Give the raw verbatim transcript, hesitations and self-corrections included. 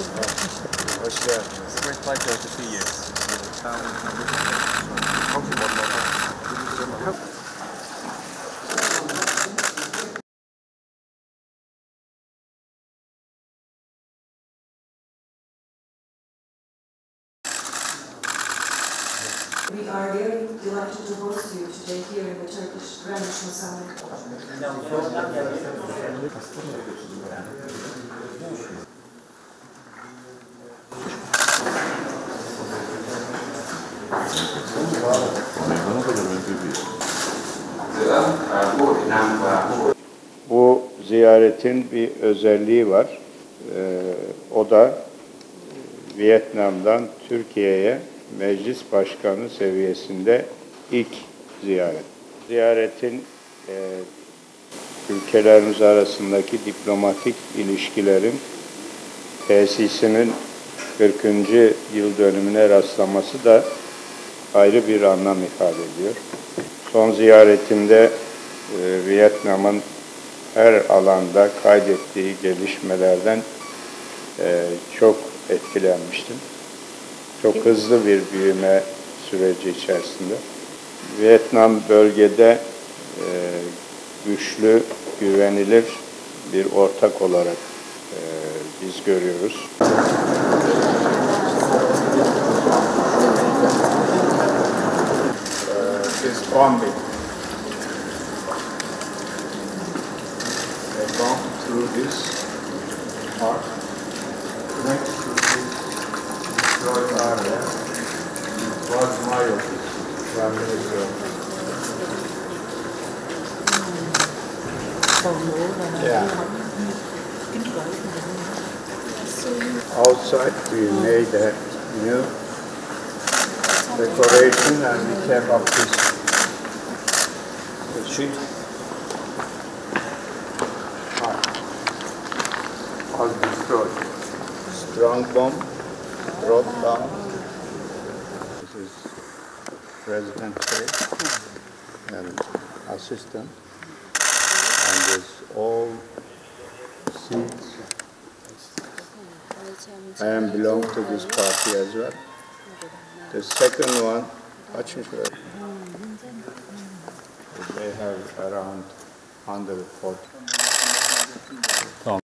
Hoş geldiniz. Great pleasure to see you. We are very delighted to host you today here in the Turkish Grand National Summit. Bu ziyaretin bir özelliği var. Ee, o da Vietnam'dan Türkiye'ye Meclis Başkanı seviyesinde ilk ziyaret. Ziyaretin e, ülkelerimiz arasındaki diplomatik ilişkilerin tesisinin kırkıncı yıl dönümüne rastlaması da ayrı bir anlam ifade ediyor. Son ziyaretimde e, Vietnam'ın her alanda kaydettiği gelişmelerden e, çok etkilenmiştim. Çok hızlı bir büyüme süreci içerisinde. Vietnam bölgede e, güçlü, güvenilir bir ortak olarak e, biz görüyoruz. Biz on bin. We've gone through this part. Yeah. Outside we made a new decoration and we kept up this the sheet. All destroyed. Strong bomb dropped down. This is President Kay and assistant. And there's all seats. I am belong to this party as well. The second one, Achimshwar. They have around one hundred forty.